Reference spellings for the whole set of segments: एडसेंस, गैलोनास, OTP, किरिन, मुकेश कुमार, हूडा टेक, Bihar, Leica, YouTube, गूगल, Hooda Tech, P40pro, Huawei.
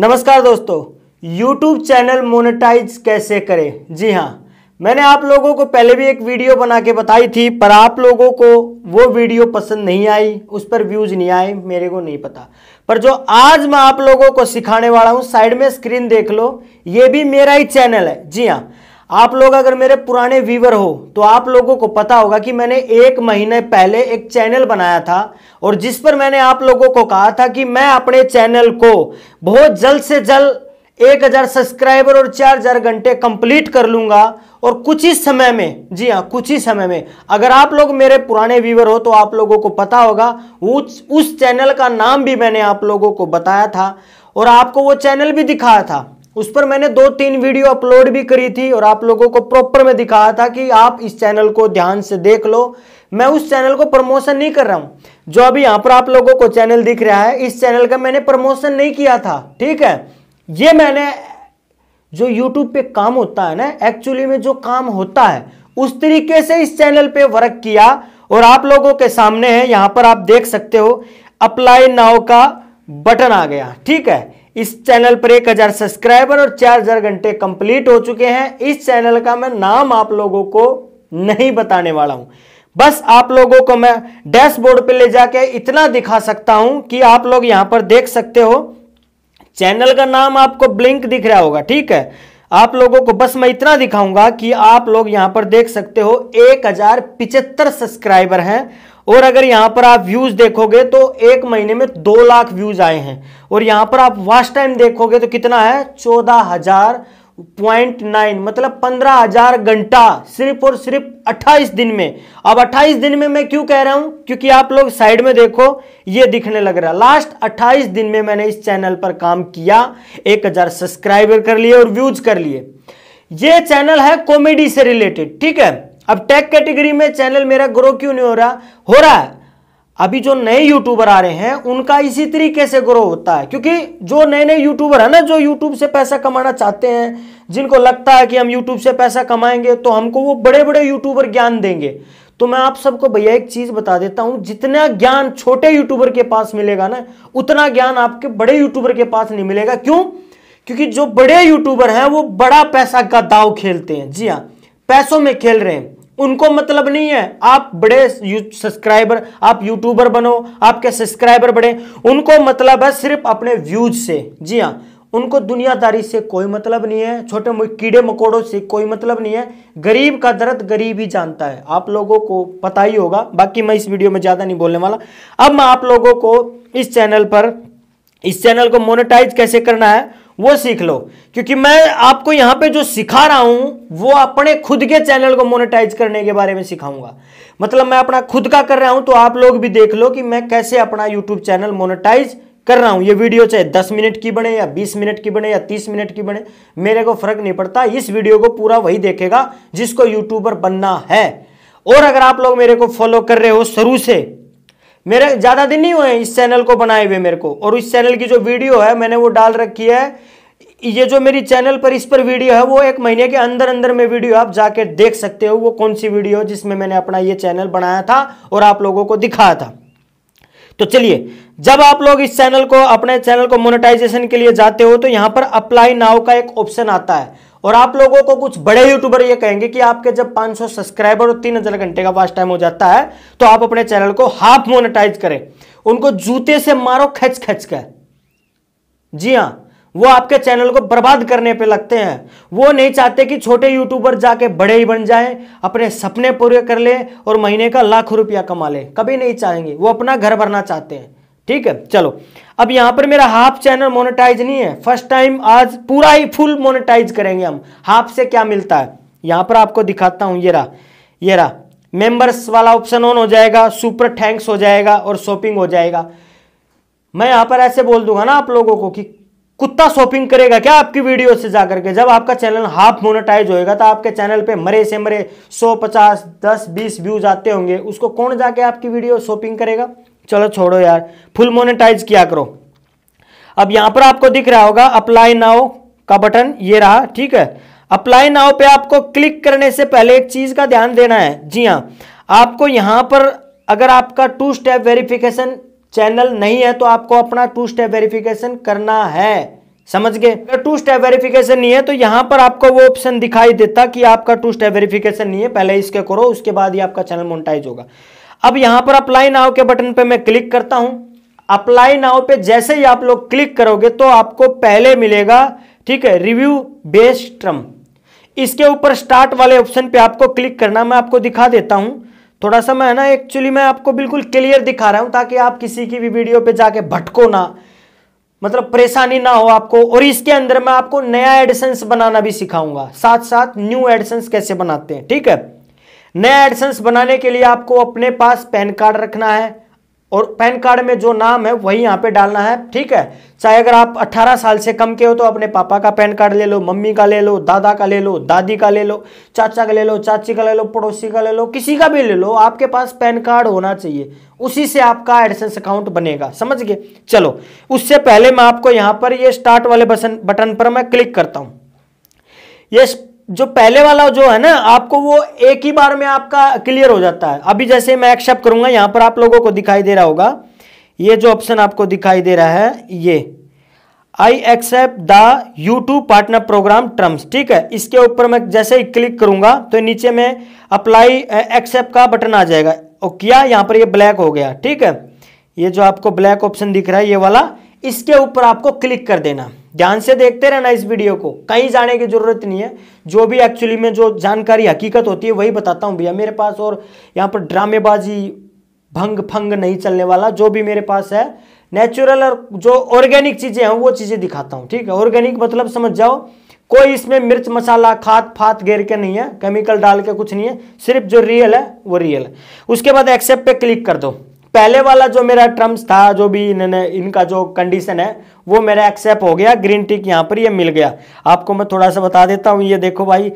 नमस्कार दोस्तों, YouTube channel monetise कैसे करें। जी हाँ, मैंने आप लोगों को पहले भी एक वीडियो बना के बताई थी, पर आप लोगों को वो वीडियो पसंद नहीं आई, उस पर व्यूज नहीं आए, मेरे को नहीं पता। पर जो आज मैं आप लोगों को सिखाने वाला हूँ, साइड में स्क्रीन देख लो, ये भी मेरा ही चैनल है। जी हाँ, आप लोग अगर मेरे पुराने व्यूवर हो तो आप लोगों को पता होगा कि मैंने एक महीने पहले एक चैनल बनाया था और जिस पर मैंने आप लोगों को कहा था कि मैं अपने चैनल को बहुत जल्द से जल्द 1000 सब्सक्राइबर और 4000 घंटे कंप्लीट कर लूंगा और कुछ ही समय में, जी हाँ कुछ ही समय में। अगर आप लोग मेरे पुराने व्यूवर हो तो आप लोगों को पता होगा उस चैनल का नाम भी मैंने आप लोगों को बताया था और आपको वो चैनल भी दिखाया था। उस पर मैंने 2-3 वीडियो अपलोड भी करी थी और आप लोगों को प्रॉपर में दिखाया था कि आप इस चैनल को ध्यान से देख लो। मैं उस चैनल को प्रमोशन नहीं कर रहा हूँ। जो अभी यहाँ पर आप लोगों को चैनल दिख रहा है, इस चैनल का मैंने प्रमोशन नहीं किया था, ठीक है। ये मैंने जो YouTube पे काम होता है ना, एक्चुअली में जो काम होता है, उस तरीके से इस चैनल पे वर्क किया और आप लोगों के सामने है। यहाँ पर आप देख सकते हो अप्लाई नाउ का बटन आ गया, ठीक है। इस चैनल पर 1000 सब्सक्राइबर और 4000 घंटे कंप्लीट हो चुके हैं। इस चैनल का मैं नाम आप लोगों को नहीं बताने वाला हूं, बस आप लोगों को मैं डैशबोर्ड पे ले जाके इतना दिखा सकता हूं कि आप लोग यहां पर देख सकते हो चैनल का नाम आपको ब्लिंक दिख रहा होगा, ठीक है। आप लोगों को बस मैं इतना दिखाऊंगा कि आप लोग यहां पर देख सकते हो 1075 सब्सक्राइबर हैं और अगर यहाँ पर आप व्यूज देखोगे तो एक महीने में 2 लाख व्यूज आए हैं और यहाँ पर आप वॉच टाइम देखोगे तो कितना है, 14,000.9, मतलब 15,000 घंटा सिर्फ और सिर्फ 28 दिन में। अब 28 दिन में मैं क्यों कह रहा हूं, क्योंकि आप लोग साइड में देखो ये दिखने लग रहा है, लास्ट 28 दिन में मैंने इस चैनल पर काम किया, 1000 सब्सक्राइबर कर लिए और व्यूज कर लिए। ये चैनल है कॉमेडी से रिलेटेड, ठीक है। अब टेक कैटेगरी में चैनल मेरा ग्रो क्यों नहीं हो रहा है? अभी जो नए यूट्यूबर आ रहे हैं उनका इसी तरीके से ग्रो होता है, क्योंकि जो नए नए यूट्यूबर है ना, जो यूट्यूब से पैसा कमाना चाहते हैं, जिनको लगता है कि हम यूट्यूब से पैसा कमाएंगे तो हमको वो बड़े बड़े यूट्यूबर ज्ञान देंगे। तो मैं आप सबको भैया एक चीज बता देता हूं, जितना ज्ञान छोटे यूट्यूबर के पास मिलेगा ना, उतना ज्ञान आपके बड़े यूट्यूबर के पास नहीं मिलेगा। क्यों? क्योंकि जो बड़े यूट्यूबर हैं वो बड़ा पैसा का दाव खेलते हैं। जी हाँ, पैसों में खेल रहे हैं, उनको मतलब नहीं है आप बड़े सब्सक्राइबर, आप यूट्यूबर बनो, आपके सब्सक्राइबर बढ़े, उनको मतलब है सिर्फ अपने व्यूज से। जी हाँ, उनको दुनियादारी से कोई मतलब नहीं है, छोटे मोटे कीड़े मकोड़ों से कोई मतलब नहीं है। गरीब का दर्द गरीब ही जानता है, आप लोगों को पता ही होगा। बाकी मैं इस वीडियो में ज्यादा नहीं बोलने वाला। अब मैं आप लोगों को इस चैनल पर, इस चैनल को मोनेटाइज कैसे करना है वो सीख लो, क्योंकि मैं आपको यहां पे जो सिखा रहा हूं वो अपने खुद के चैनल को मोनेटाइज करने के बारे में सिखाऊंगा। मतलब मैं अपना खुद का कर रहा हूं, तो आप लोग भी देख लो कि मैं कैसे अपना यूट्यूब चैनल मोनेटाइज कर रहा हूं। ये वीडियो चाहे 10 मिनट की बने या 20 मिनट की बने या 30 मिनट की बने, मेरे को फर्क नहीं पड़ता। इस वीडियो को पूरा वही देखेगा जिसको यूट्यूबर बनना है। और अगर आप लोग मेरे को फॉलो कर रहे हो शुरू से, मेरे ज़्यादा दिन नहीं हुए इस चैनल को बनाए हुए मेरे को, और इस चैनल की जो वीडियो है मैंने वो डाल रखी है। ये जो मेरी चैनल पर इस पर वीडियो है वो एक महीने के अंदर अंदर में वीडियो आप जाके देख सकते हो, वो कौन सी वीडियो है जिसमें मैंने अपना ये चैनल बनाया था और आप लोगों को दिखाया था। तो चलिए, जब आप लोग इस चैनल को, अपने चैनल को मोनेटाइजेशन के लिए जाते हो तो यहाँ पर अप्लाई नाउ का एक ऑप्शन आता है और आप लोगों को कुछ बड़े यूट्यूबर ये कहेंगे कि आपके जब 500 सब्सक्राइबर और 3000 घंटे का वॉच टाइम हो जाता है तो आप अपने चैनल को हाफ मोनेटाइज करें। उनको जूते से मारो खच खच कर। जी हाँ, वो आपके चैनल को बर्बाद करने पे लगते हैं। वो नहीं चाहते कि छोटे यूट्यूबर जाके बड़े ही बन जाएं, अपने सपने पूरे कर लें और महीने का लाखों रुपया कमा लें, कभी नहीं चाहेंगे। वो अपना घर भरना चाहते हैं, ठीक है। चलो, अब यहां पर मेरा हाफ चैनल मोनेटाइज नहीं है, फर्स्ट टाइम आज पूरा ही फुल मोनेटाइज करेंगे हम। हाफ से क्या मिलता है यहां पर आपको दिखाता हूं। ये रहा मेंबर्स वाला ऑप्शन ऑन हो जाएगा, सुपर थैंक्स हो जाएगा और शॉपिंग हो जाएगा। मैं यहां पर ऐसे बोल दूंगा ना आप लोगों को कि कुत्ता शॉपिंग करेगा क्या आपकी वीडियो से जाकर के। जब आपका चैनल हाफ मोनेटाइज होएगा तो आपके चैनल पे मरे से मरे 100, 50, 10, 20 व्यूज आते होंगे, उसको कौन जाके आपकी वीडियो शॉपिंग करेगा। चलो छोड़ो यार, फुल मोनेटाइज किया करो। अब यहां पर आपको दिख रहा होगा अप्लाई नाउ का बटन, ये रहा, ठीक है। अप्लाई नाउ पे आपको क्लिक करने से पहले एक चीज का ध्यान देना है। जी हाँ, आपको यहां पर अगर आपका 2 स्टेप वेरिफिकेशन चैनल नहीं है तो आपको अपना 2 स्टेप वेरिफिकेशन करना है, समझ गए। अगर टू स्टेप वेरिफिकेशन नहीं है तो यहाँ पर आपको वो ऑप्शन दिखाई देता कि आपका टू स्टेप वेरिफिकेशन नहीं है, पहले इसके करो उसके बाद ही आपका चैनल मोनेटाइज होगा। अब यहाँ पर अप्लाई नाउ के बटन पे मैं क्लिक करता हूँ। अप्लाई नाउ पे जैसे ही आप लोग क्लिक करोगे तो आपको पहले मिलेगा, ठीक है, रिव्यू बेस्ड टर्म। इसके ऊपर स्टार्ट वाले ऑप्शन पे आपको क्लिक करना। मैं आपको दिखा देता हूँ थोड़ा सा, मैं है ना एक्चुअली मैं आपको बिल्कुल क्लियर दिखा रहा हूँ ताकि आप किसी की भी वीडियो पे जाके भटको ना, मतलब परेशानी ना हो आपको। और इसके अंदर मैं आपको नया एडसेंस बनाना भी सिखाऊंगा, साथ साथ न्यू एडसेंस कैसे बनाते हैं, ठीक है। नया एडसेंस बनाने के लिए आपको अपने पास पैन कार्ड रखना है और पैन कार्ड में जो नाम है वही यहाँ पे डालना है, ठीक है। चाहे अगर आप 18 साल से कम के हो तो अपने पापा का पैन कार्ड ले लो, मम्मी का ले लो, दादा का ले लो, दादी का ले लो, चाचा का ले लो, चाची का ले लो, पड़ोसी का ले लो, किसी का भी ले लो, आपके पास पैन कार्ड होना चाहिए। उसी से आपका एडसेंस अकाउंट बनेगा, समझ गए। चलो उससे पहले मैं आपको यहाँ पर ये स्टार्ट वाले बटन पर मैं क्लिक करता हूँ। ये जो पहले वाला जो है ना आपको वो एक ही बार में आपका क्लियर हो जाता है। अभी जैसे मैं एक्सेप्ट करूंगा, यहाँ पर आप लोगों को दिखाई दे रहा होगा ये जो ऑप्शन आपको दिखाई दे रहा है, ये I accept the YouTube partner program terms, ठीक है। इसके ऊपर मैं जैसे ही क्लिक करूंगा तो नीचे में अप्लाई एक्सेप्ट का बटन आ जाएगा। और किया यहाँ पर ये ब्लैक हो गया, ठीक है। ये जो आपको ब्लैक ऑप्शन दिख रहा है ये वाला, इसके ऊपर आपको क्लिक कर देना। ध्यान से देखते रहना इस वीडियो को, कहीं जाने की जरूरत नहीं है। जो भी एक्चुअली में जो जानकारी हकीकत होती है वही बताता हूँ भैया मेरे पास, और यहाँ पर ड्रामेबाजी भंग फंग नहीं चलने वाला। जो भी मेरे पास है नेचुरल और जो ऑर्गेनिक चीज़ें हैं वो चीज़ें दिखाता हूँ, ठीक है। ऑर्गेनिक मतलब समझ जाओ, कोई इसमें मिर्च मसाला खाद फात घेर के नहीं है, केमिकल डाल के कुछ नहीं है, सिर्फ जो रियल है वो रियल है। उसके बाद एक्सेप्ट पे क्लिक कर दो। पहले वाला जो मेरा टर्म्स था, जो भी इन्होंने इनका जो कंडीशन है वो मेरा एक्सेप्ट हो गया, ग्रीन टिक यहाँ पर ये मिल गया। आपको मैं थोड़ा सा बता देता हूँ, ये देखो भाई,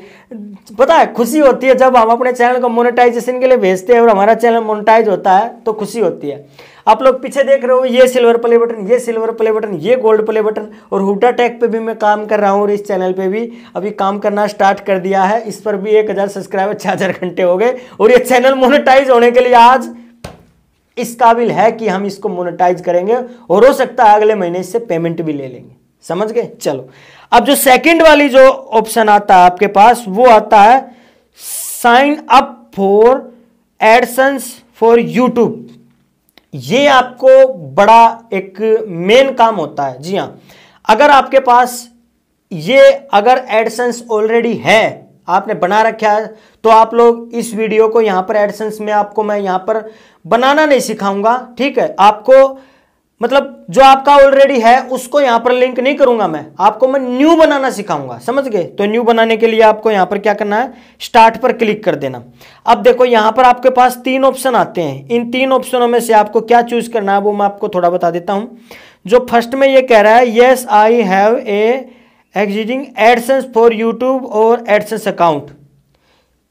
पता है खुशी होती है जब हम अपने चैनल को मोनेटाइजेशन के लिए भेजते हैं और हमारा चैनल मोनेटाइज होता है तो खुशी होती है। आप लोग पीछे देख रहे हो ये सिल्वर प्ले बटन, ये सिल्वर प्ले बटन, ये गोल्ड प्ले बटन, और हूडा टेक पे भी मैं काम कर रहा हूँ और इस चैनल पे भी अभी काम करना स्टार्ट कर दिया है। इस पर भी 1000 सब्सक्राइबर 6000 घंटे हो गए और ये चैनल मोनेटाइज होने के लिए आज इस काबिल है कि हम इसको मोनेटाइज करेंगे और हो सकता है अगले महीने इससे पेमेंट भी ले लेंगे, समझ गए। चलो अब जो सेकंड वाली जो ऑप्शन आता है आपके पास वो आता है sign up for एडसेंस for YouTube. ये आपको बड़ा एक मेन काम होता है, जी हाँ। अगर आपके पास ये अगर एडसेंस ऑलरेडी है, आपने बना रखा है, तो आप लोग इस वीडियो को यहाँ पर एडसेंस में आपको मैं यहाँ पर बनाना नहीं सिखाऊंगा, ठीक है। आपको मतलब जो आपका ऑलरेडी है उसको यहाँ पर लिंक नहीं करूंगा मैं, आपको मैं न्यू बनाना सिखाऊंगा, समझ गए। तो न्यू बनाने के लिए आपको यहाँ पर क्या करना है, स्टार्ट पर क्लिक कर देना। अब देखो यहाँ पर आपके पास 3 ऑप्शन आते हैं, इन 3 ऑप्शनों में से आपको क्या चूज करना है वो मैं आपको थोड़ा बता देता हूँ। जो फर्स्ट में ये कह रहा है yes I have a existing एडसेंस for YouTube और एडसेंस अकाउंट,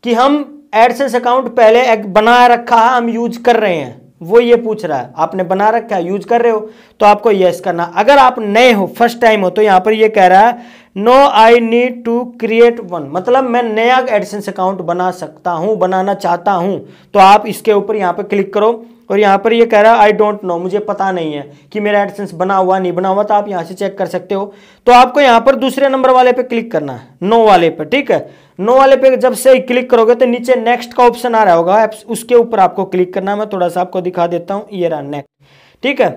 कि हम एडसेंस अकाउंट पहले एक बना रखा है, हम यूज कर रहे हैं, वो ये पूछ रहा है। आपने बना रखा है, यूज कर रहे हो, तो आपको येस करना। अगर आप नए हो, फर्स्ट टाइम हो, तो यहाँ पर ये कह रहा है no I need to create one, मतलब मैं नया एडसेंस अकाउंट बना सकता हूँ, बनाना चाहता हूँ, तो आप इसके ऊपर यहाँ पर क्लिक करो। और यहाँ पर ये कह रहा है आई डोंट नो, मुझे पता नहीं है कि मेरा एडसेंस बना हुआ नहीं बना हुआ, तो आप यहाँ से चेक कर सकते हो। तो आपको यहाँ पर दूसरे नंबर वाले पे क्लिक करना है, नो वाले पे, ठीक है। नो वाले पे जब से क्लिक करोगे तो नीचे नेक्स्ट का ऑप्शन आ रहा होगा, उसके ऊपर आपको क्लिक करना है। मैं थोड़ा सा आपको दिखा देता हूँ, ये रहा नेक्स्ट, ठीक है।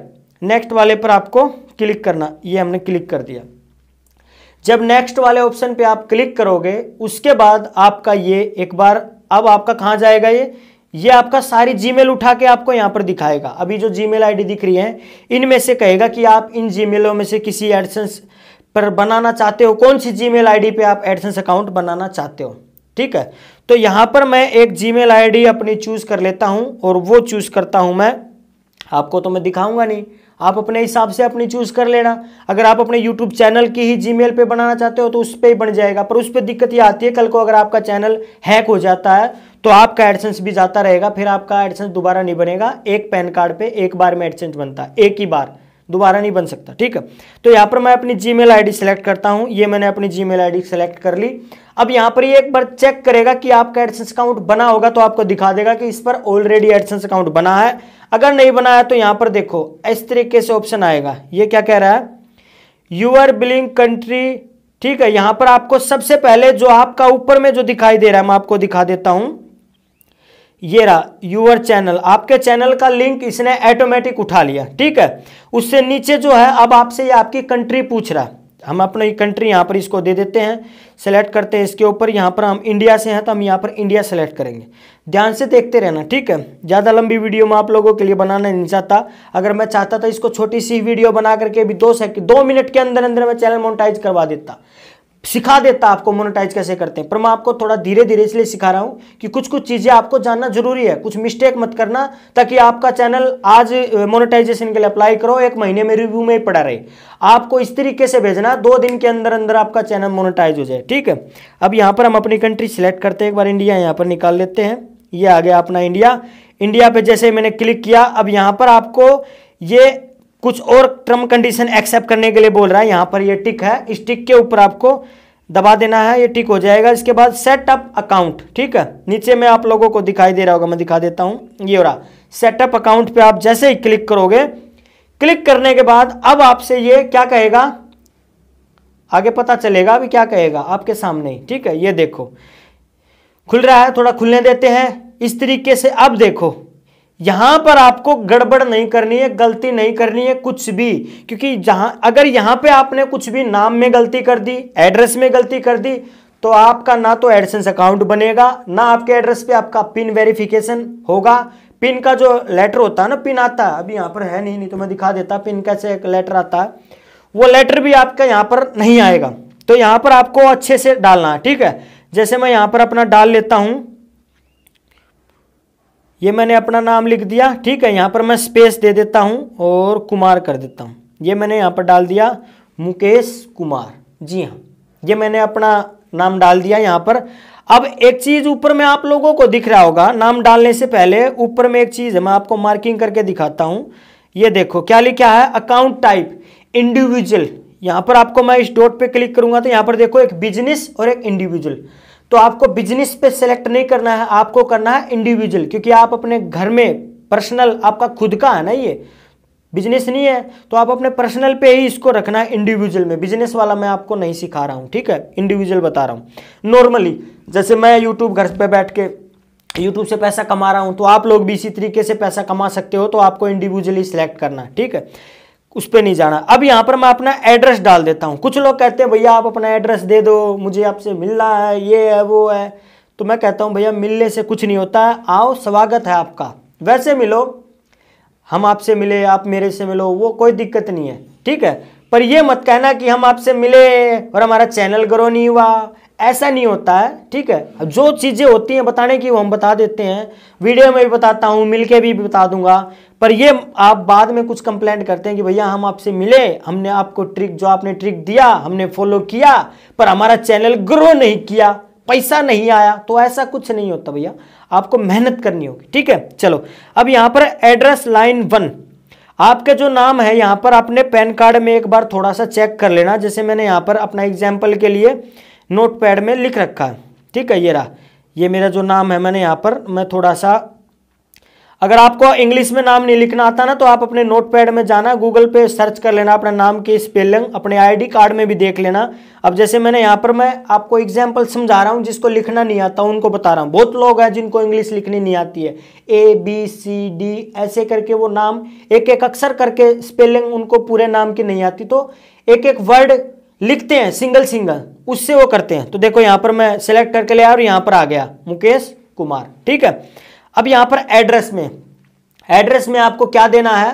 नेक्स्ट वाले पर आपको क्लिक करना, ये हमने क्लिक कर दिया। जब नेक्स्ट वाले ऑप्शन पे आप क्लिक करोगे उसके बाद आपका ये एक बार, अब आपका कहाँ जाएगा, ये आपका सारी जीमेल उठा के आपको यहाँ पर दिखाएगा। अभी जो जीमेल आईडी दिख रही है इनमें से कहेगा कि आप इन जीमेलों में से किसी एडसेंस पर बनाना चाहते हो, कौन सी जीमेल आईडी पे आप एडसेंस अकाउंट बनाना चाहते हो, ठीक है। तो यहाँ पर मैं एक जीमेल आईडी अपनी चूज कर लेता हूँ और वो चूज करता हूँ मैं। आपको तो मैं दिखाऊंगा नहीं, आप अपने हिसाब से अपनी चूज कर लेना। अगर आप अपने YouTube चैनल की ही जीमेल पे बनाना चाहते हो तो उस पर ही बन जाएगा, पर उस पर दिक्कत ये आती है कल को अगर आपका चैनल हैक हो जाता है तो आपका एडसेंस भी जाता रहेगा, फिर आपका एडसेंस दोबारा नहीं बनेगा। एक पैन कार्ड पे एक बार में एडसेंस बनता है, एक ही बार, दोबारा नहीं बन सकता, ठीक है। तो यहाँ पर मैं अपनी जीमेल आईडी सेलेक्ट करता हूँ, ये मैंने अपनी जीमेल आईडी सेलेक्ट कर ली। अब यहाँ पर ये एक बार चेक करेगा कि आपका एडसेंस अकाउंट बना होगा तो आपको दिखा देगा कि इस पर ऑलरेडी एडसेंस अकाउंट बना है। अगर नहीं बना है तो यहाँ पर देखो इस तरीके से ऑप्शन आएगा, ये क्या कह रहा है, यूअर बिलिंग कंट्री, ठीक है। यहां पर आपको सबसे पहले जो आपका ऊपर में जो दिखाई दे रहा है मैं आपको दिखा देता हूं, ये रहा यूअर चैनल, आपके चैनल का लिंक इसने ऑटोमेटिक उठा लिया, ठीक है। उससे नीचे जो है अब आपसे ये आपकी कंट्री पूछ रहा है, हम अपनी कंट्री यहाँ पर इसको दे देते हैं, सेलेक्ट करते हैं इसके ऊपर, यहाँ पर हम इंडिया से हैं तो हम यहाँ पर इंडिया सेलेक्ट करेंगे। ध्यान से देखते रहना, ठीक है। ज़्यादा लंबी वीडियो मैं आप लोगों के लिए बनाना नहीं चाहता, अगर मैं चाहता तो इसको छोटी सी वीडियो बना करके भी 2 मिनट के अंदर अंदर मैं चैनल मोनेटाइज करवा देता, सिखा देता आपको मोनेटाइज कैसे करते हैं। पर मैं आपको थोड़ा धीरे धीरे इसलिए सिखा रहा हूँ कि कुछ कुछ चीज़ें आपको जानना जरूरी है, कुछ मिस्टेक मत करना, ताकि आपका चैनल आज मोनेटाइजेशन के लिए अप्लाई करो 1 महीने में रिव्यू में ही पड़ा रहे। आपको इस तरीके से भेजना, 2 दिन के अंदर अंदर आपका चैनल मोनेटाइज हो जाए, ठीक है। अब यहाँ पर हम अपनी कंट्री सिलेक्ट करते हैं, एक बार इंडिया यहाँ पर निकाल लेते हैं, ये आ गया अपना इंडिया। इंडिया पर जैसे मैंने क्लिक किया, अब यहाँ पर आपको ये कुछ और टर्म कंडीशन एक्सेप्ट करने के लिए बोल रहा है, यहाँ पर ये टिक है, इस टिक के ऊपर आपको दबा देना है, ये टिक हो जाएगा। इसके बाद सेटअप अकाउंट, ठीक है, नीचे में आप लोगों को दिखाई दे रहा होगा, मैं दिखा देता हूँ, ये हो रहा सेटअप अकाउंट पे आप जैसे ही क्लिक करोगे, क्लिक करने के बाद अब आपसे ये क्या कहेगा आगे पता चलेगा अभी क्या कहेगा, आपके सामने ही, ठीक है। ये देखो खुल रहा है, थोड़ा खुलने देते हैं इस तरीके से। अब देखो यहां पर आपको गड़बड़ नहीं करनी है, गलती नहीं करनी है कुछ भी, क्योंकि जहां अगर यहां पे आपने कुछ भी नाम में गलती कर दी, एड्रेस में गलती कर दी, तो आपका ना तो एडसेंस अकाउंट बनेगा, ना आपके एड्रेस पे आपका पिन वेरिफिकेशन होगा। पिन का जो लेटर होता है ना, पिन आता है, अभी यहाँ पर है नहीं तो मैं दिखा देता पिन कैसे एक लेटर आता है, वो लेटर भी आपका यहाँ पर नहीं आएगा। तो यहाँ पर आपको अच्छे से डालना है, ठीक है। जैसे मैं यहाँ पर अपना डाल लेता हूँ, ये मैंने अपना नाम लिख दिया, ठीक है। यहाँ पर मैं स्पेस दे देता हूँ और कुमार कर देता हूँ, ये मैंने यहाँ पर डाल दिया मुकेश कुमार, जी हाँ, ये मैंने अपना नाम डाल दिया यहाँ पर। अब एक चीज़ ऊपर में आप लोगों को दिख रहा होगा, नाम डालने से पहले ऊपर में एक चीज़ है, मैं आपको मार्किंग करके दिखाता हूँ, ये देखो क्या लिखा है, अकाउंट टाइप इंडिविजुअल। यहाँ पर आपको मैं इस डॉट पर क्लिक करूँगा तो यहाँ पर देखो एक बिजनेस और एक इंडिविजुअल, तो आपको बिजनेस पे सेलेक्ट नहीं करना है, आपको करना है इंडिविजुअल, क्योंकि आप अपने घर में पर्सनल आपका खुद का है ना, ये बिजनेस नहीं है तो आप अपने पर्सनल पे ही इसको रखना है इंडिविजुअल में, बिजनेस वाला मैं आपको नहीं सिखा रहा हूँ, ठीक है, इंडिविजुअल बता रहा हूँ। नॉर्मली जैसे मैं यूट्यूब घर पे बैठ के यूट्यूब से पैसा कमा रहा हूँ, तो आप लोग भी इसी तरीके से पैसा कमा सकते हो, तो आपको इंडिविजुअली सिलेक्ट करना है, ठीक है, उस पर नहीं जाना। अब यहाँ पर मैं अपना एड्रेस डाल देता हूँ। कुछ लोग कहते हैं भैया आप अपना एड्रेस दे दो, मुझे आपसे मिलना है, ये है वो है, तो मैं कहता हूँ भैया मिलने से कुछ नहीं होता है, आओ स्वागत है आपका, वैसे मिलो, हम आपसे मिले आप मेरे से मिलो, वो कोई दिक्कत नहीं है, ठीक है। पर ये मत कहना कि हम आपसे मिले और हमारा चैनल ग्रो नहीं हुआ, ऐसा नहीं होता है, ठीक है। अब जो चीज़ें होती हैं बताने की वो हम बता देते हैं, वीडियो में भी बताता हूँ, मिलके भी बता दूंगा, पर ये आप बाद में कुछ कंप्लेंट करते हैं कि भैया हम आपसे मिले, हमने आपको ट्रिक जो आपने ट्रिक दिया हमने फॉलो किया, पर हमारा चैनल ग्रो नहीं किया, पैसा नहीं आया, तो ऐसा कुछ नहीं होता भैया, आपको मेहनत करनी होगी, ठीक है। चलो अब यहाँ पर एड्रेस लाइन 1 आपके जो नाम है, यहाँ पर आपने पैन कार्ड में एक बार थोड़ा सा चेक कर लेना, जैसे मैंने यहाँ पर अपना एग्जाम्पल के लिए नोटपैड में लिख रखा है, ठीक है। ये रहा, ये मेरा जो नाम है, मैंने यहाँ पर मैं थोड़ा सा, अगर आपको इंग्लिश में नाम नहीं लिखना आता ना तो आप अपने नोटपैड में जाना, गूगल पे सर्च कर लेना अपना नाम की स्पेलिंग, अपने आईडी कार्ड में भी देख लेना। अब जैसे मैंने यहाँ पर मैं आपको एग्जाम्पल समझा रहा हूँ, जिसको लिखना नहीं आता उनको बता रहा हूँ, बहुत लोग हैं जिनको इंग्लिश लिखनी नहीं आती है, ABCD ऐसे करके वो नाम एक एक अक्षर करके स्पेलिंग उनको पूरे नाम की नहीं आती, तो एक एक वर्ड लिखते हैं सिंगल सिंगल, उससे वो करते हैं। तो देखो यहाँ पर मैं सिलेक्ट करके ले आया और यहाँ पर आ गया मुकेश कुमार, ठीक है। अब यहाँ पर एड्रेस में आपको क्या देना है,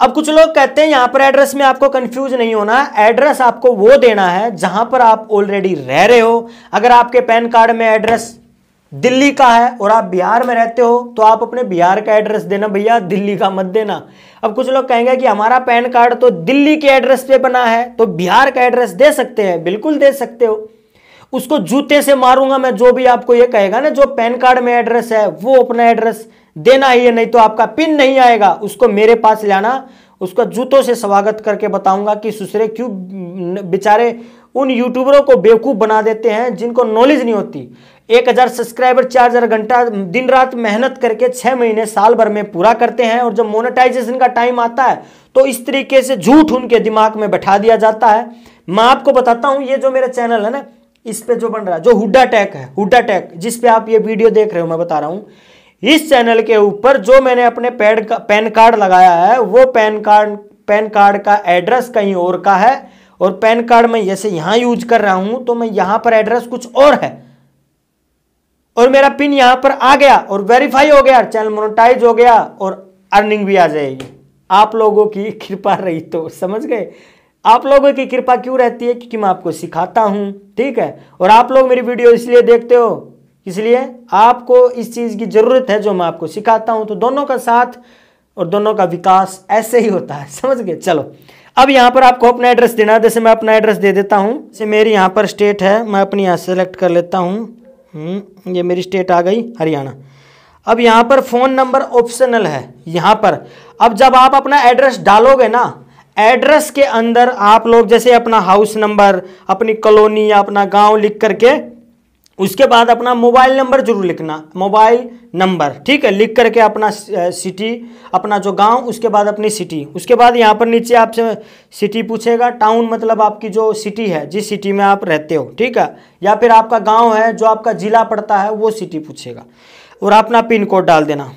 अब कुछ लोग कहते हैं यहाँ पर एड्रेस में आपको कंफ्यूज नहीं होना है, एड्रेस आपको वो देना है जहाँ पर आप ऑलरेडी रह रहे हो। अगर आपके पैन कार्ड में एड्रेस दिल्ली का है और आप बिहार में रहते हो तो आप अपने बिहार का एड्रेस देना भैया, दिल्ली का मत देना। अब कुछ लोग कहेंगे कि हमारा पैन कार्ड तो दिल्ली के एड्रेस पे बना है तो बिहार का एड्रेस दे सकते हैं, बिल्कुल दे सकते हो, उसको जूते से मारूंगा मैं जो भी आपको ये कहेगा ना, जो पैन कार्ड में एड्रेस है वो अपना एड्रेस देना ही है, नहीं तो आपका पिन नहीं आएगा, उसको मेरे पास लाना, उसका जूतों से स्वागत करके बताऊंगा कि ससुरे क्यों बेचारे उन यूट्यूबरों को बेवकूफ़ बना देते हैं जिनको नॉलेज नहीं होती। 1000 सब्सक्राइबर 4000 घंटा दिन रात मेहनत करके 6 महीने साल भर में पूरा करते हैं, और जब मोनेटाइजेशन का टाइम आता है तो इस तरीके से झूठ उनके दिमाग में बैठा दिया जाता है। मैं आपको बताता हूँ, ये जो मेरा चैनल है ना, इस पे जो बन रहा है, जो हुडा टेक है, हुडा टेक जिस पे आप ये वीडियो देख रहे हो, मैं बता रहा हूँ, इस चैनल के ऊपर जो मैंने अपने पैन कार्ड लगाया है, वो पैन कार्ड का एड्रेस कहीं और का है, और पैन कार्ड मैं जैसे यहाँ यूज कर रहा हूँ तो मैं यहाँ पर एड्रेस कुछ और है, और मेरा पिन यहाँ पर आ गया और वेरीफाई हो गया, चैनल मोनेटाइज हो गया और अर्निंग भी आ जाएगी। आप लोगों की कृपा रही तो, समझ गए, आप लोगों की कृपा क्यों रहती है, क्योंकि मैं आपको सिखाता हूँ, ठीक है। और आप लोग मेरी वीडियो इसलिए देखते हो, इसलिए आपको इस चीज़ की ज़रूरत है जो मैं आपको सिखाता हूँ, तो दोनों का साथ और दोनों का विकास ऐसे ही होता है, समझ गए। चलो, अब यहाँ पर आपको अपना एड्रेस देना है, जैसे मैं अपना एड्रेस दे देता हूँ, जैसे मेरी यहाँ पर स्टेट है, मैं अपनी यहाँ सेलेक्ट कर लेता हूँ, ये मेरी स्टेट आ गई हरियाणा। अब यहाँ पर फ़ोन नंबर ऑप्शनल है यहाँ पर। अब जब आप अपना एड्रेस डालोगे ना, एड्रेस के अंदर आप लोग जैसे अपना हाउस नंबर, अपनी कॉलोनी या अपना गांव लिख करके उसके बाद अपना मोबाइल नंबर जरूर लिखना, मोबाइल नंबर, ठीक है, लिख करके अपना सिटी, अपना जो गांव, उसके बाद अपनी सिटी, उसके बाद यहाँ पर नीचे आपसे सिटी पूछेगा, टाउन मतलब आपकी जो सिटी है, जिस सिटी में आप रहते हो, ठीक है, या फिर आपका गांव है, जो आपका ज़िला पड़ता है वो सिटी पूछेगा, और अपना पिन कोड डाल देना,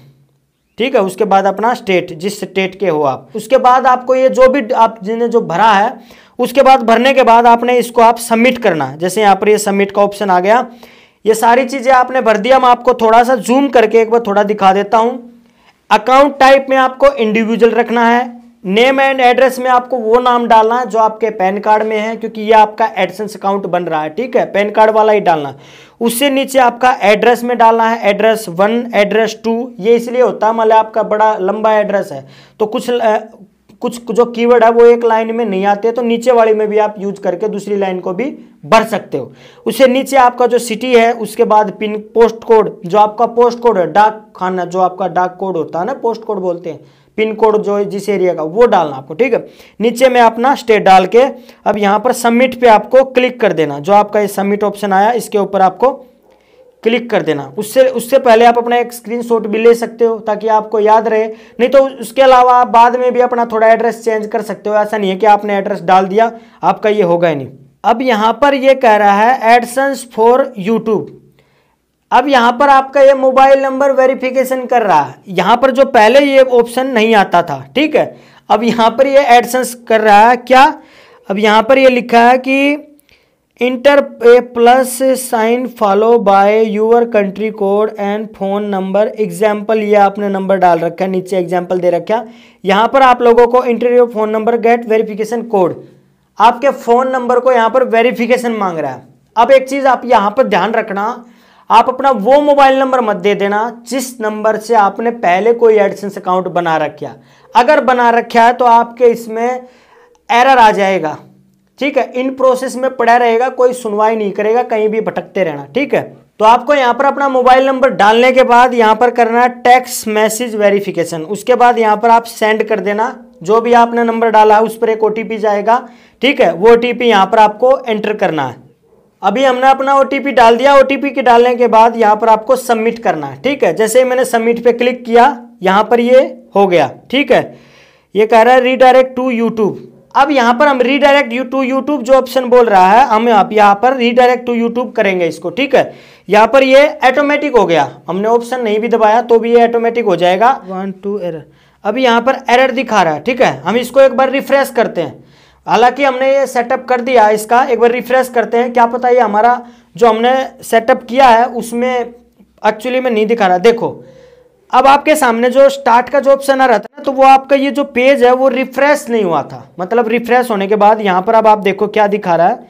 ठीक है। उसके बाद अपना स्टेट, जिस स्टेट के हो आप, उसके बाद आपको ये जो भी आप जिन्हें जो भरा है, उसके बाद भरने के बाद आपने इसको आप सबमिट करना है। जैसे यहाँ पर ये सबमिट का ऑप्शन आ गया, ये सारी चीज़ें आपने भर दिया। मैं आपको थोड़ा सा जूम करके एक बार थोड़ा दिखा देता हूँ। अकाउंट टाइप में आपको इंडिविजुअल रखना है, नेम एंड एड्रेस में आपको वो नाम डालना है जो आपके पैन कार्ड में है, क्योंकि ये आपका एडसेंस अकाउंट बन रहा है, ठीक है, पैन कार्ड वाला ही डालना। उससे नीचे आपका एड्रेस में डालना है, एड्रेस 1, एड्रेस 2, ये इसलिए होता है मतलब आपका बड़ा लंबा एड्रेस है, तो कुछ जो कीवर्ड है वो एक लाइन में नहीं आते, तो नीचे वाली में भी आप यूज करके दूसरी लाइन को भी भर सकते हो। उससे नीचे आपका जो सिटी है, उसके बाद पिन, पोस्ट कोड, जो आपका पोस्ट कोड है, डाक खाना जो आपका डाक कोड होता है ना, पोस्ट कोड बोलते हैं, पिन कोड जो जिस एरिया का, वो डालना आपको, ठीक है। नीचे में अपना स्टेट डाल के अब यहाँ पर सबमिट पे आपको क्लिक कर देना, जो आपका ये सबमिट ऑप्शन आया इसके ऊपर आपको क्लिक कर देना। उससे पहले आप अपना एक स्क्रीनशॉट भी ले सकते हो ताकि आपको याद रहे, नहीं तो उसके अलावा आप बाद में भी अपना थोड़ा एड्रेस चेंज कर सकते हो, ऐसा नहीं है कि आपने एड्रेस डाल दिया आपका ये होगा ही नहीं। अब यहाँ पर ये कह रहा है एडसेंस फॉर यूट्यूब। अब यहाँ पर आपका ये मोबाइल नंबर वेरिफिकेशन कर रहा है, यहाँ पर जो पहले ये ऑप्शन नहीं आता था, ठीक है। अब यहाँ पर ये एडसेंस कर रहा है क्या, अब यहाँ पर ये लिखा है कि enter a plus sign follow by your country code and phone number, example ये आपने नंबर डाल रखा है, नीचे एग्जाम्पल दे रखा। यहाँ पर आप लोगों को enter your phone number get verification code, आपके फ़ोन नंबर को यहाँ पर वेरिफिकेशन मांग रहा है। अब एक चीज़ आप यहाँ पर ध्यान रखना, आप अपना वो मोबाइल नंबर मत दे देना जिस नंबर से आपने पहले कोई एडसेंस अकाउंट बना रखा। अगर बना रखा है तो आपके इसमें एरर आ जाएगा, ठीक है, इन प्रोसेस में पड़ा रहेगा, कोई सुनवाई नहीं करेगा, कहीं भी भटकते रहना, ठीक है। तो आपको यहाँ पर अपना मोबाइल नंबर डालने के बाद यहाँ पर करना है टेक्स्ट मैसेज वेरिफिकेशन, उसके बाद यहाँ पर आप सेंड कर देना, जो भी आपने नंबर डाला है उस पर एक OTP जाएगा, ठीक है, वो OTP यहाँ पर आपको एंटर करना है। अभी हमने अपना OTP डाल दिया, OTP के डालने के बाद यहाँ पर आपको सबमिट करना है, ठीक है। जैसे ही मैंने सबमिट पे क्लिक किया, यहाँ पर ये हो गया, ठीक है। ये कह रहा है रीडायरेक्ट टू यूट्यूब, अब यहाँ पर हम रीडायरेक्ट टू यूट्यूब जो ऑप्शन बोल रहा है, हम आप यहाँ पर रीडायरेक्ट टू यूट्यूब करेंगे इसको, ठीक है। यहाँ पर ये ऑटोमेटिक हो गया, हमने ऑप्शन नहीं भी दबाया तो भी ये ऑटोमेटिक हो जाएगा। 1 2 एरर, अभी यहाँ पर एरर दिखा रहा है, ठीक है। हम इसको एक बार रिफ्रेश करते हैं, हालांकि हमने ये सेटअप कर दिया, इसका एक बार रिफ्रेश करते हैं, क्या पता ये हमारा जो हमने सेटअप किया है उसमें एक्चुअली में नहीं दिखा रहा। देखो, अब आपके सामने जो स्टार्ट का जो ऑप्शन आ रहा था ना, तो वो आपका ये जो पेज है वो रिफ्रेश नहीं हुआ था, मतलब रिफ्रेश होने के बाद यहाँ पर अब आप देखो क्या दिखा रहा है।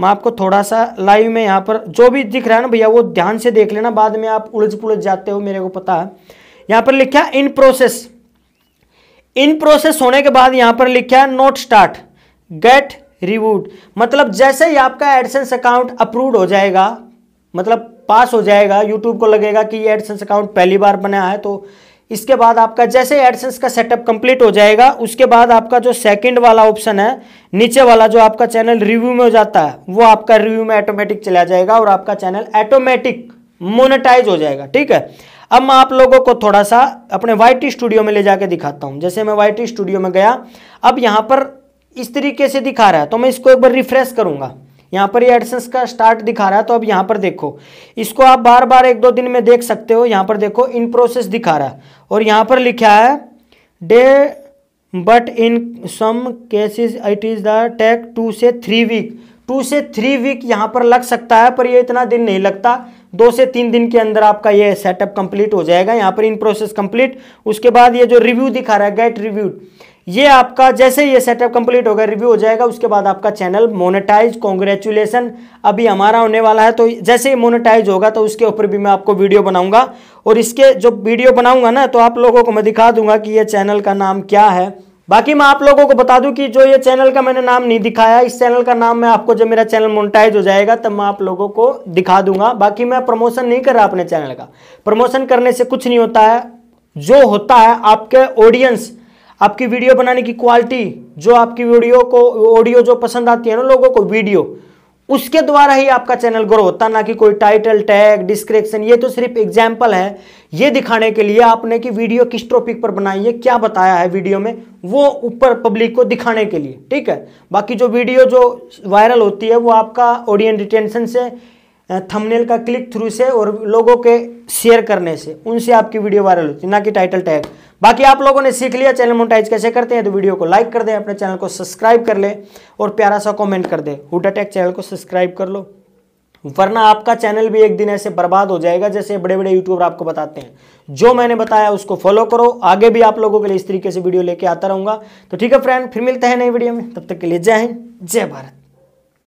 मैं आपको थोड़ा सा लाइव में यहाँ पर जो भी दिख रहा है ना भैया, वो ध्यान से देख लेना, बाद में आप उलझ पुलझ जाते हो, मेरे को पता है। यहाँ पर लिखा इन प्रोसेस होने के बाद यहाँ पर लिखा है नॉट स्टार्ट गेट रिवूड, मतलब जैसे ही आपका एडसेंस अकाउंट अप्रूव हो जाएगा, मतलब पास हो जाएगा, यूट्यूब को लगेगा कि ये एडसेंस अकाउंट पहली बार बना है तो इसके बाद आपका जैसे एडसेंस का सेटअप कंप्लीट हो जाएगा, उसके बाद आपका जो सेकंड वाला ऑप्शन है नीचे वाला, जो आपका चैनल रिव्यू में हो जाता है, वो आपका रिव्यू में ऑटोमेटिक चला जाएगा और आपका चैनल ऑटोमेटिक मोनेटाइज हो जाएगा। ठीक है, अब मैं आप लोगों को थोड़ा सा अपने YT स्टूडियो में ले जाके दिखाता हूँ। जैसे मैं YT स्टूडियो में गया, अब यहाँ पर इस तरीके से दिखा रहा है, तो मैं इसको एक बार रिफ्रेश करूँगा। यहाँ पर ये एडसेंस का स्टार्ट दिखा रहा है, तो अब यहाँ पर देखो, इसको आप बार बार एक दो दिन में देख सकते हो। यहाँ पर देखो इन प्रोसेस दिखा रहा है और यहाँ पर लिखा है day but in some cases it is the take 2 से 3 वीक, 2 से 3 वीक यहाँ पर लग सकता है, पर ये इतना दिन नहीं लगता। 2 से 3 दिन के अंदर आपका ये सेटअप कंप्लीट हो जाएगा। यहाँ पर इन प्रोसेस कंप्लीट, उसके बाद ये जो रिव्यू दिखा रहा है गेट रिव्यूड, ये आपका जैसे ये सेटअप कंप्लीट होगा रिव्यू हो जाएगा, उसके बाद आपका चैनल मोनेटाइज। कॉन्ग्रेचुलेसन, अभी हमारा होने वाला है। तो जैसे ही मोनेटाइज होगा तो उसके ऊपर भी मैं आपको वीडियो बनाऊंगा, और इसके जो वीडियो बनाऊंगा ना तो आप लोगों को मैं दिखा दूंगा कि ये चैनल का नाम क्या है। बाकी मैं आप लोगों को बता दूं कि जो ये चैनल का मैंने नाम नहीं दिखाया, इस चैनल का नाम मैं आपको, जब मेरा चैनल मोनेटाइज हो जाएगा तब मैं आप लोगों को दिखा दूंगा। बाकी मैं प्रमोशन नहीं कर रहा अपने चैनल का, प्रमोशन करने से कुछ नहीं होता है। जो होता है आपके ऑडियंस, आपकी वीडियो बनाने की क्वालिटी, जो आपकी वीडियो को ऑडियो जो पसंद आती है ना लोगों को, वीडियो उसके द्वारा ही आपका चैनल ग्रो होता, ना कि कोई टाइटल टैग डिस्क्रिप्शन। ये तो सिर्फ एग्जाम्पल है, ये दिखाने के लिए आपने कि वीडियो किस टॉपिक पर बनाई है, क्या बताया है वीडियो में, वो ऊपर पब्लिक को दिखाने के लिए। ठीक है, बाकी जो वीडियो जो वायरल होती है वो आपका ऑडियंस रिटेंशन से, थंबनेल का क्लिक थ्रू से और लोगों के शेयर करने से, उनसे आपकी वीडियो वायरल होती है, ना कि टाइटल टैग। बाकी आप लोगों ने सीख लिया चैनल मोनेटाइज कैसे करते हैं, तो वीडियो को लाइक कर दें, अपने चैनल को सब्सक्राइब कर लें और प्यारा सा कमेंट कर दें। हूडा टेक चैनल को सब्सक्राइब कर लो, वरना आपका चैनल भी एक दिन ऐसे बर्बाद हो जाएगा जैसे बड़े बड़े यूट्यूबर आपको बताते हैं। जो मैंने बताया उसको फॉलो करो, आगे भी आप लोगों के लिए इस तरीके से वीडियो लेके आता रहूँगा। तो ठीक है फ्रेंड, फिर मिलते हैं नई वीडियो में, तब तक के लिए जय हिंद, जय भारत।